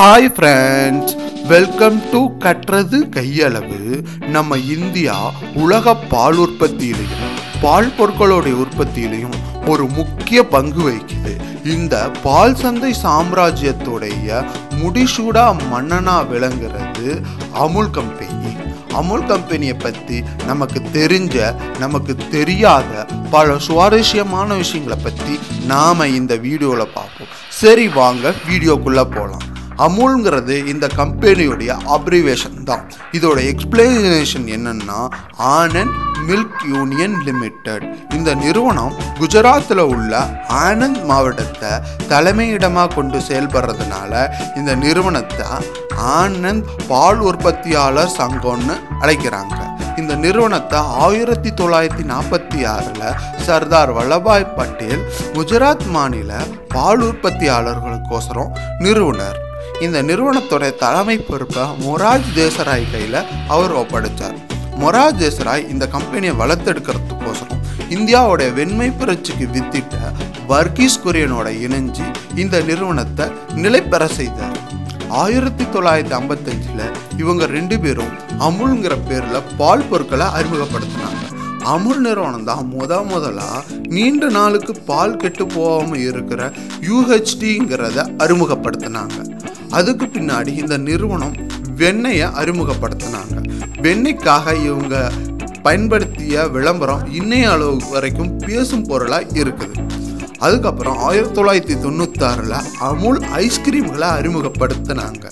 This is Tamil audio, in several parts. Hi friends, welcome to கற்றது கையளவு. நம்ம இந்தியா உலக பால் உற்பத்தியிலேயும் பால் பொருட்களோட உற்பத்தியிலேயும் ஒரு முக்கிய பங்கு வகிக்குது. இந்த பால் சந்தை சாம்ராஜ்யத்தோடைய முடிசூடா மன்னனா விளங்குறது அமுல் கம்பெனி. அமுல் கம்பெனியை பத்தி நமக்கு தெரிஞ்ச நமக்கு தெரியாத பல சுவாரஸ்யமான விஷயங்களை பத்தி நாம இந்த வீடியோல பார்ப்போம். சரி வாங்க வீடியோக்குள்ள போலாம். அமுல்ங்கிறது இந்த கம்பெனியோடைய அப்ரிவேஷன் தான். இதோட எக்ஸ்பிளனேஷன் என்னன்னா ஆனந்த் மில்க் யூனியன் லிமிடெட். இந்த நிறுவனம் குஜராத்தில் உள்ள ஆனந்த் மாவட்டத்தை தலைமையிடமாக கொண்டு செயல்படுறதுனால இந்த நிறுவனத்தை ஆனந்த் பால் உற்பத்தியாளர் சங்கம்னு அழைக்கிறாங்க. இந்த நிறுவனத்தை 1946 சர்தார் வல்லபாய் பட்டேல் குஜராத் மாநில பால் உற்பத்தியாளர்களுக்கோசரம் நிறுவனர். இந்த நிறுவனத்தோட தலைமை பொறுப்பை மொரார்ஜி தேசாய் கையில் அவர் ஒப்படைத்தார். மொரார்ஜி தேசாய் இந்த கம்பெனியை வளர்த்தெடுக்கிறதுக்கோசரம் இந்தியாவோடைய வெண்மை புரட்சிக்கு வித்திட்ட வர்கீஸ் குரியனோட இணைஞ்சு இந்த நிறுவனத்தை நிலைப்பெற செய்தார். 1955 இவங்க 2 பேரும் அமுல்ங்கிற பேரில் பால் பொருட்களை அறிமுகப்படுத்தினாங்க. அமுல் நிறுவனம் தான் முதலாக நீண்ட நாளுக்கு பால் கெட்டு போகாமல் இருக்கிற UHTங்கிறத அறிமுகப்படுத்தினாங்க. அதுக்கு பின்னாடி இந்த நிறுவனம் வெண்ணெயை அறிமுகப்படுத்தினாங்க. வெண்ணெய்க்காக இவங்க பயன்படுத்திய விளம்பரம் இன்னைய அளவு வரைக்கும் பேசும் பொருளாக இருக்குது. அதுக்கப்புறம் 1996 அமுல் ஐஸ்கிரீம்களை அறிமுகப்படுத்தினாங்க.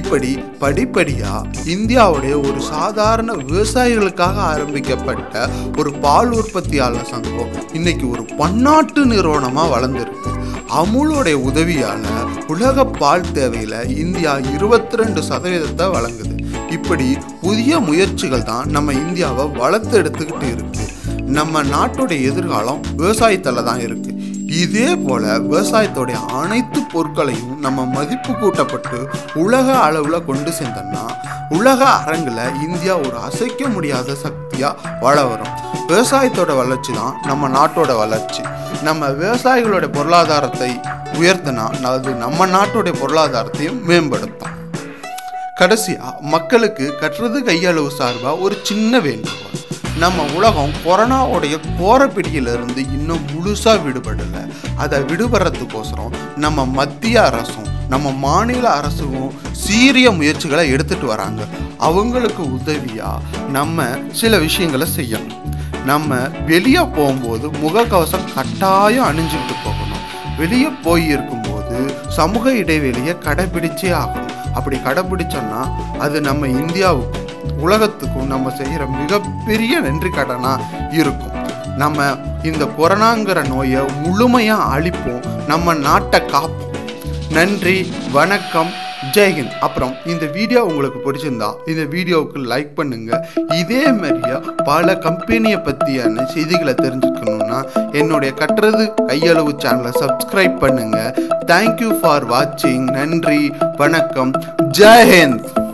இப்படி படிப்படியாக இந்தியாவுடைய ஒரு சாதாரண விவசாயிகளுக்காக ஆரம்பிக்கப்பட்ட ஒரு பால் உற்பத்தியாளர் சங்கம் இன்னைக்கு ஒரு பன்னாட்டு நிறுவனமாக வளர்ந்துருக்கு. அமுலோடைய உதவியால் உலக பால் தேவையில் இந்தியா 22% வழங்குது. இப்படி புதிய முயற்சிகள் தான் நம்ம இந்தியாவை வளர்த்து எடுத்துக்கிட்டு இருக்கு. நம்ம நாட்டுடைய எதிர்காலம் விவசாயத்தில் தான் இருக்குது. இதே போல் விவசாயத்தோடைய அனைத்து பொருட்களையும் நம்ம மதிப்பு கூட்டப்பட்டு உலக அளவில் கொண்டு சேர்ந்தோம்னா உலக அரங்கில் இந்தியா ஒரு அசைக்க முடியாத சக்தியாக வள வரும். விவசாயத்தோட வளர்ச்சி தான் நம்ம நாட்டோட வளர்ச்சி. நம்ம விவசாயிகளோட பொருளாதாரத்தை உயர்த்தினா அது நம்ம நாட்டோடைய பொருளாதாரத்தையும் மேம்படுத்தும். கடைசியாக மக்களுக்கு கற்றது கையளவு சார்பாக ஒரு சின்ன வேண்டுகோள். நம்ம உலகம் கொரோனாவுடைய கோரப்பிடியிலிருந்து இன்னும் முழுசாக விடுபடலை. அதை விடுபடுறதுக்கோசரம் நம்ம மத்திய அரசும் நம்ம மாநில அரசும் சீரிய முயற்சிகளை எடுத்துகிட்டு வராங்க. அவங்களுக்கு உதவியாக நம்ம சில விஷயங்களை செய்யணும். நம்ம வெளியே போகும்போது முகக்கவசம் கட்டாயம் அணிஞ்சுக்கிட்டு போகணும். வெளியே போயிருக்கும்போது சமூக இடைவெளியை கடைபிடிச்சே ஆகணும். அப்படி கடைபிடிச்சோன்னா அது நம்ம இந்தியாவுக்கும் உலகத்துக்கும் நம்ம செய்கிற மிகப்பெரிய நன்றி கடனாக இருக்கும். நம்ம இந்த கொரோனாங்கிற நோயை முழுமையாக அழிப்போம். நம்ம நாட்டை காப்போம். நன்றி, வணக்கம், ஜெய்ஹிந்த். அப்புறம் இந்த வீடியோ உங்களுக்கு பிடிச்சிருந்தா இந்த வீடியோவுக்கு லைக் பண்ணுங்கள். இதே மாதிரியா பல கம்பெனியை பற்றியான செய்திகளை தெரிஞ்சுக்கணுன்னா என்னுடைய கற்றது கையளவு சேனலை சப்ஸ்கிரைப் பண்ணுங்கள். தேங்க்யூ ஃபார் வாட்சிங். நன்றி, வணக்கம், ஜெய்ஹிந்த்.